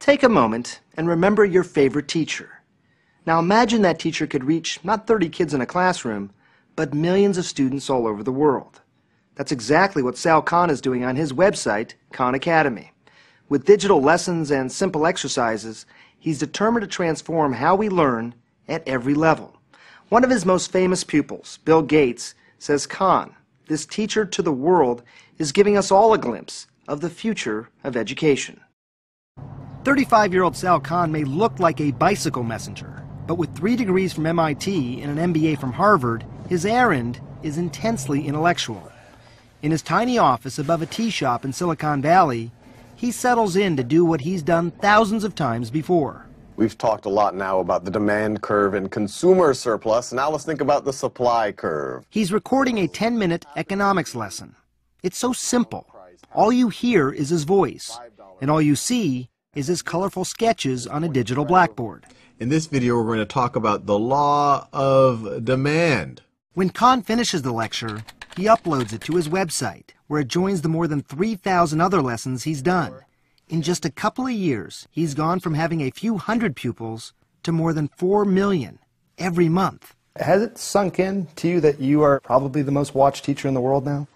Take a moment and remember your favorite teacher. Now imagine that teacher could reach not 30 kids in a classroom, but millions of students all over the world. That's exactly what Sal Khan is doing on his website, Khan Academy. With digital lessons and simple exercises, he's determined to transform how we learn at every level. One of his most famous pupils, Bill Gates, says, "Khan, this teacher to the world, is giving us all a glimpse of the future of education." 35-year-old Sal Khan may look like a bicycle messenger, but with 3 degrees from MIT and an MBA from Harvard, his errand is intensely intellectual. In his tiny office above a tea shop in Silicon Valley, he settles in to do what he's done thousands of times before. We've talked a lot now about the demand curve and consumer surplus. Now let's think about the supply curve. He's recording a 10-minute economics lesson. It's so simple. All you hear is his voice, and all you see is his colorful sketches on a digital blackboard. In this video, we're going to talk about the law of demand. When Khan finishes the lecture, he uploads it to his website, where it joins the more than 3,000 other lessons he's done. In just a couple of years, he's gone from having a few hundred pupils to more than 4 million every month. Has it sunk in to you that you are probably the most watched teacher in the world now?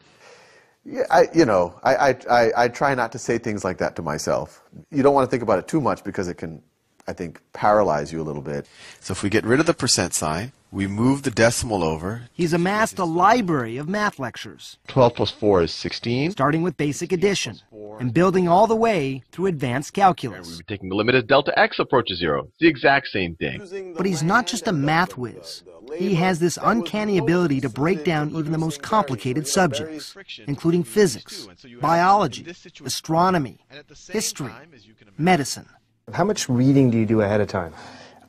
Yeah, I try not to say things like that to myself. You don't want to think about it too much because it can, I think, paralyze you a little bit. So if we get rid of the percent sign, we move the decimal over. He's amassed a library of math lectures. 12 plus 4 is 16. Starting with basic addition and building all the way through advanced calculus. We're taking the limit as delta x approaches zero. It's the exact same thing. But he's not just a math whiz. He has this uncanny ability to break down even the most complicated subjects, including physics, biology, astronomy, history, medicine. How much reading do you do ahead of time?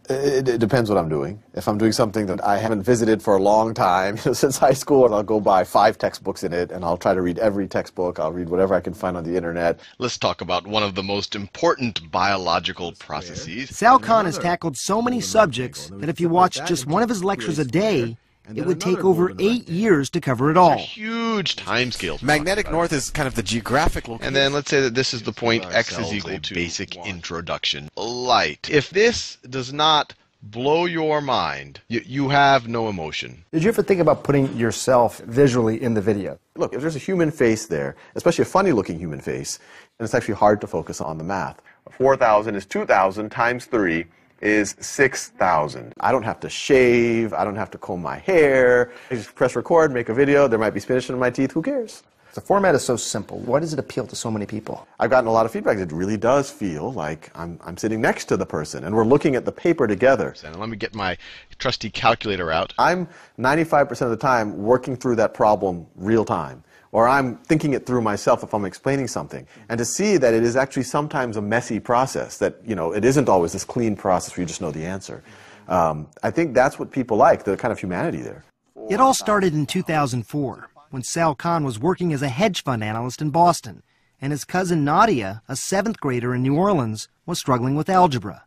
It depends what I'm doing. If I'm doing something that I haven't visited for a long time, since high school, I'll go buy 5 textbooks in it, and I'll try to read every textbook. I'll read whatever I can find on the internet. Let's talk about one of the most important biological processes. Sal Khan has tackled so many subjects that if you watched just one of his lectures a day, it would take over 8 years to cover it all. It's a huge time scale. Magnetic north is kind of the geographic location. And then let's say that this is the point x is equal to basic introduction. Light. If this does not blow your mind, you have no emotion. Did you ever think about putting yourself visually in the video? Look, if there's a human face there, especially a funny-looking human face, then it's actually hard to focus on the math. 4,000 is 2,000 times 3. Is 6,000. I don't have to shave, I don't have to comb my hair. I just press record, make a video, there might be spinach in my teeth, who cares? The format is so simple. Why does it appeal to so many people? I've gotten a lot of feedback. It really does feel like I'm sitting next to the person and we're looking at the paper together. And let me get my trusty calculator out. I'm 95% of the time working through that problem real time. Or I'm thinking it through myself if I'm explaining something. And to see that it is actually sometimes a messy process, that, you know, it isn't always this clean process where you just know the answer. I think that's what people like, the kind of humanity there. It all started in 2004, when Sal Khan was working as a hedge fund analyst in Boston, and his cousin Nadia, a 7th grader in New Orleans, was struggling with algebra.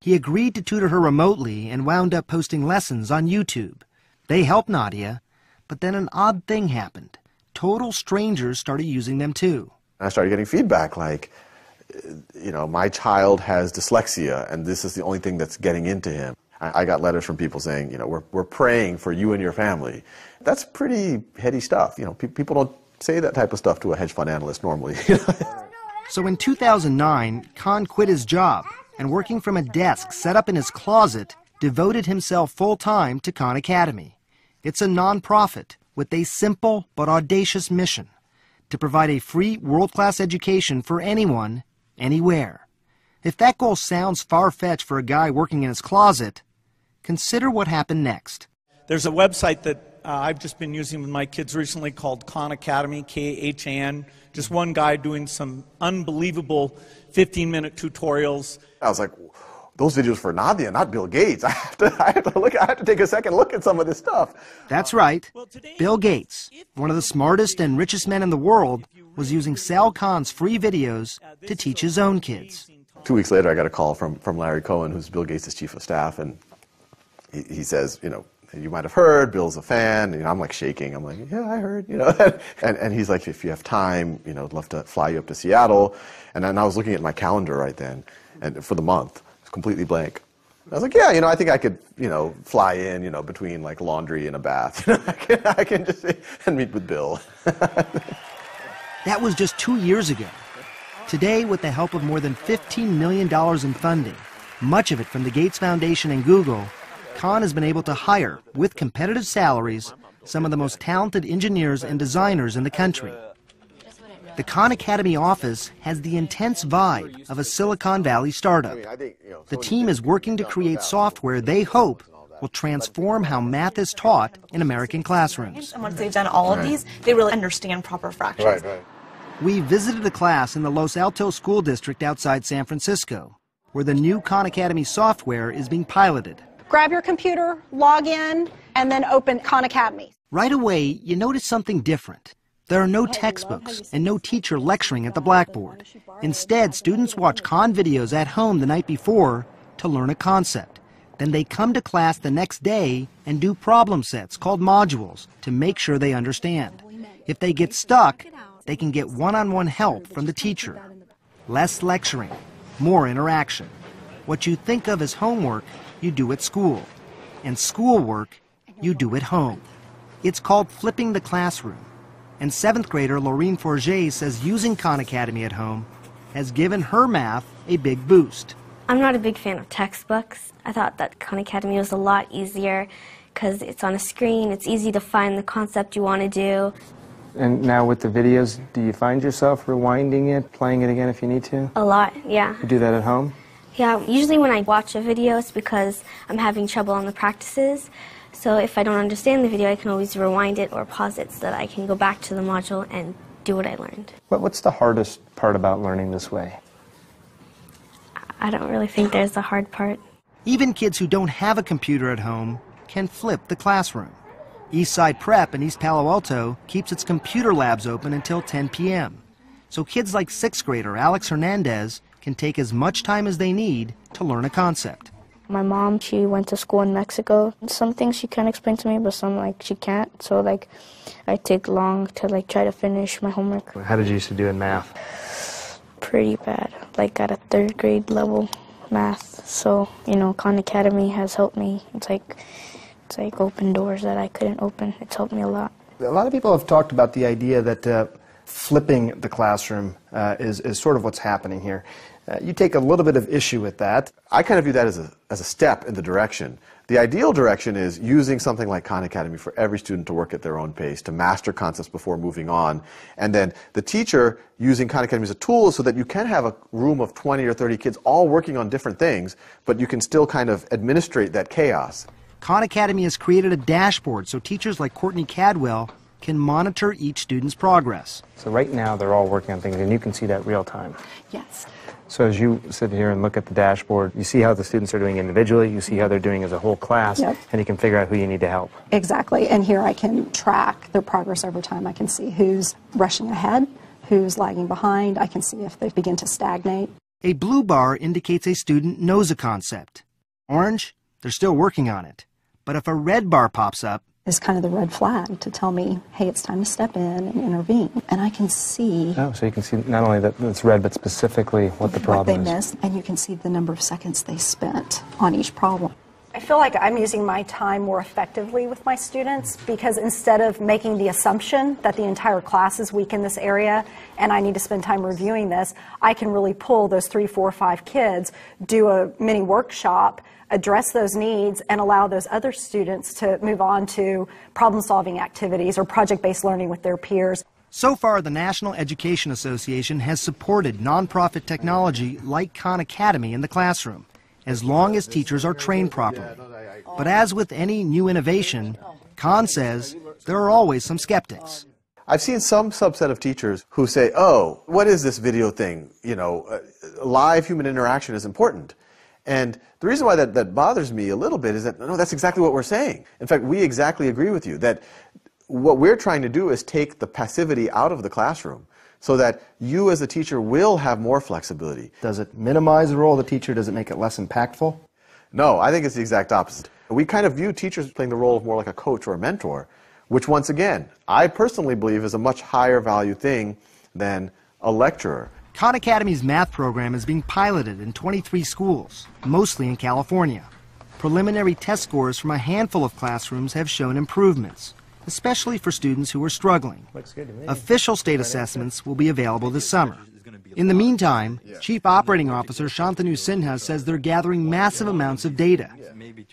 He agreed to tutor her remotely and wound up posting lessons on YouTube. They helped Nadia, but then an odd thing happened. Total strangers started using them too. I started getting feedback like, you know, my child has dyslexia and this is the only thing that's getting into him. I got letters from people saying, you know, we're praying for you and your family. That's pretty heady stuff. You know, people don't say that type of stuff to a hedge fund analyst normally. So in 2009, Khan quit his job and working from a desk set up in his closet, devoted himself full-time to Khan Academy. It's a non-profit with a simple but audacious mission, to provide a free world-class education for anyone, anywhere. If that goal sounds far-fetched for a guy working in his closet, consider what happened next. There's a website that I've just been using with my kids recently called Khan Academy, K-H-A-N. Just one guy doing some unbelievable 15-minute tutorials. I was like, those videos for Nadia, not Bill Gates. I have to take a second look at some of this stuff. That's right. Bill Gates, one of the smartest and richest men in the world, was using Sal Khan's free videos to teach his own kids. 2 weeks later, I got a call from Larry Cohen, who's Bill Gates' chief of staff, and he says, you know, you might have heard, Bill's a fan. You know, I'm like shaking. I'm like, yeah, I heard, you know. And he's like, if you have time, you know, I'd love to fly you up to Seattle. And I was looking at my calendar right then. and for the month. It's completely blank. I was like, yeah, you know, I think I could, you know, fly in, you know, between like laundry and a bath. You know, I can just and meet with Bill. That was just 2 years ago. Today, with the help of more than $15 million in funding, much of it from the Gates Foundation and Google, Khan has been able to hire, with competitive salaries, some of the most talented engineers and designers in the country. The Khan Academy office has the intense vibe of a Silicon Valley startup. The team is working to create software they hope will transform how math is taught in American classrooms. And once they've done all of these, they really understand proper fractions. We visited a class in the Los Altos School District outside San Francisco, where the new Khan Academy software is being piloted. Grab your computer, log in, and then open Khan Academy. Right away, you notice something different. There are no textbooks and no teacher lecturing at the blackboard. Instead, students watch Khan videos at home the night before to learn a concept. Then they come to class the next day and do problem sets called modules to make sure they understand. If they get stuck, they can get one-on-one help from the teacher. Less lecturing, more interaction. What you think of as homework, you do at school. And schoolwork, you do at home. It's called flipping the classroom. And 7th grader Laureen Forget says using Khan Academy at home has given her math a big boost. I'm not a big fan of textbooks. I thought that Khan Academy was a lot easier because it's on a screen, it's easy to find the concept you want to do. And now with the videos, do you find yourself rewinding it, playing it again if you need to? A lot, yeah. You do that at home? Yeah, usually when I watch a video it's because I'm having trouble on the practices. So if I don't understand the video, I can always rewind it or pause it so that I can go back to the module and do what I learned. What's the hardest part about learning this way? I don't really think there's a hard part. Even kids who don't have a computer at home can flip the classroom. Eastside Prep in East Palo Alto keeps its computer labs open until 10 p.m. So kids like 6th grader Alex Hernandez can take as much time as they need to learn a concept. My mom, she went to school in Mexico. Some things she can explain to me, but some, like, she can't. So, like, I take long to, like, try to finish my homework. How did you used to do in math? Pretty bad, like, at a 3rd grade level math. So, you know, Khan Academy has helped me. It's like open doors that I couldn't open. It's helped me a lot. A lot of people have talked about the idea that flipping the classroom is sort of what's happening here. You take a little bit of issue with that. I kind of view that as a step in the direction. The ideal direction is using something like Khan Academy for every student to work at their own pace, to master concepts before moving on, and then the teacher using Khan Academy as a tool so that you can have a room of 20 or 30 kids all working on different things, but you can still kind of administrate that chaos. Khan Academy has created a dashboard so teachers like Courtney Cadwell can monitor each student's progress. So right now they're all working on things, and you can see that real time. Yes. So as you sit here and look at the dashboard, you see how the students are doing individually, you see how they're doing as a whole class, yep. And you can figure out who you need to help. Exactly, and here I can track their progress over time. I can see who's rushing ahead, who's lagging behind. I can see if they begin to stagnate. A blue bar indicates a student knows a concept. Orange, they're still working on it. But if a red bar pops up, is kind of the red flag to tell me, hey, it's time to step in and intervene. And I can see... Oh, so you can see not only that it's red, but specifically what the problem is. What they missed, and you can see the number of seconds they spent on each problem. I feel like I'm using my time more effectively with my students because instead of making the assumption that the entire class is weak in this area and I need to spend time reviewing this, I can really pull those 3, 4, 5 kids, do a mini workshop, address those needs, and allow those other students to move on to problem-solving activities or project-based learning with their peers. So far, the National Education Association has supported nonprofit technology like Khan Academy in the classroom, as long as teachers are trained properly. But as with any new innovation, Khan says there are always some skeptics. I've seen some subset of teachers who say, oh, what is this video thing? You know, live human interaction is important. And the reason why that bothers me a little bit is that, no, that's exactly what we're saying. In fact, we exactly agree with you that what we're trying to do is take the passivity out of the classroom, so that you as a teacher will have more flexibility. Does it minimize the role of the teacher? Does it make it less impactful? No, I think it's the exact opposite. We kind of view teachers playing the role of more like a coach or a mentor, which once again, I personally believe is a much higher value thing than a lecturer. Khan Academy's math program is being piloted in 23 schools, mostly in California. Preliminary test scores from a handful of classrooms have shown improvements, especially for students who are struggling. Official state assessments will be available this summer. In the meantime, Chief Operating Officer Shantanu Sinha says they're gathering massive amounts of data,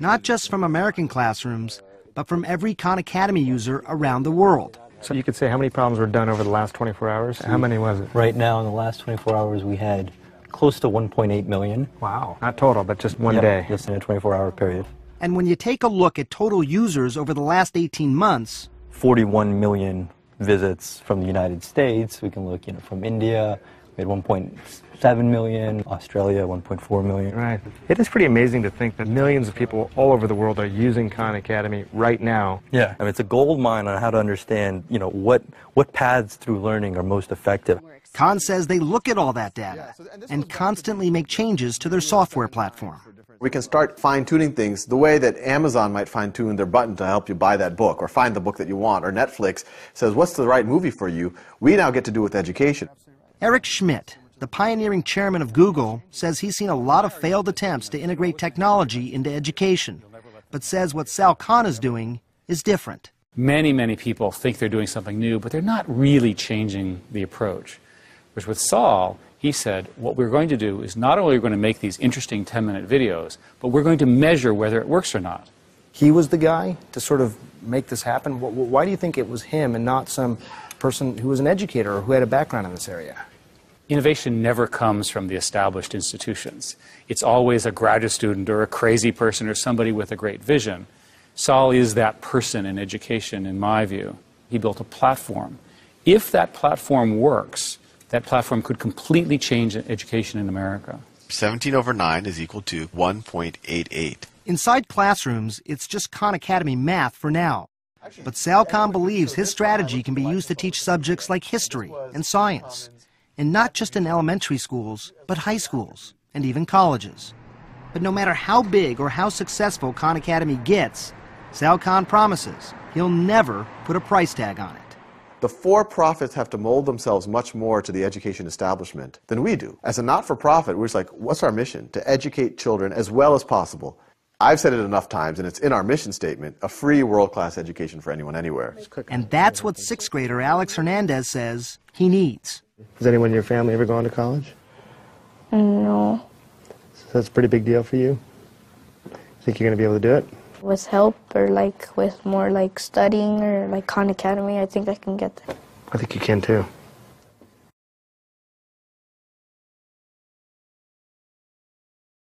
not just from American classrooms, but from every Khan Academy user around the world. So you could say how many problems were done over the last 24 hours? How many was it? Right now, in the last 24 hours, we had close to 1.8 million. Wow. Not total, but just one day. Just in a 24-hour period. And when you take a look at total users over the last 18 months... 41 million visits from the United States. We can look, from India. We had 1.7 million, Australia 1.4 million. Right. It is pretty amazing to think that millions of people all over the world are using Khan Academy right now. Yeah. It's a gold mine on how to understand, what paths through learning are most effective. Khan says they look at all that data and constantly make changes to their software platform. We can start fine-tuning things the way that Amazon might fine-tune their button to help you buy that book or find the book that you want, or Netflix says, what's the right movie for you? We now get to do with education. Eric Schmidt, the pioneering chairman of Google, says he's seen a lot of failed attempts to integrate technology into education, but says what Sal Khan is doing is different. Many, many people think they're doing something new, but they're not really changing the approach. Which with Sal, he said, what we're going to do is not only are we going to make these interesting 10-minute videos, but we're going to measure whether it works or not. He was the guy to sort of make this happen. Why do you think it was him and not some person who was an educator or who had a background in this area? Innovation never comes from the established institutions. It's always a graduate student or a crazy person or somebody with a great vision. Sal is that person in education, in my view. He built a platform. If that platform works, that platform could completely change education in America. 17 over 9 is equal to 1.88. Inside classrooms, it's just Khan Academy math for now. But Sal Khan believes his strategy can be used to teach subjects like history and science. And not just in elementary schools, but high schools and even colleges. But no matter how big or how successful Khan Academy gets, Sal Khan promises he'll never put a price tag on it. The for-profits have to mold themselves much more to the education establishment than we do. As a not-for-profit, we're just like, what's our mission? To educate children as well as possible. I've said it enough times, and it's in our mission statement, a free world-class education for anyone, anywhere. And that's what sixth grader Alex Hernandez says he needs. Has anyone in your family ever gone to college? No. So that's a pretty big deal for you? Think you're going to be able to do it? With help or with more studying or Khan Academy, I think I can get there. I think you can too.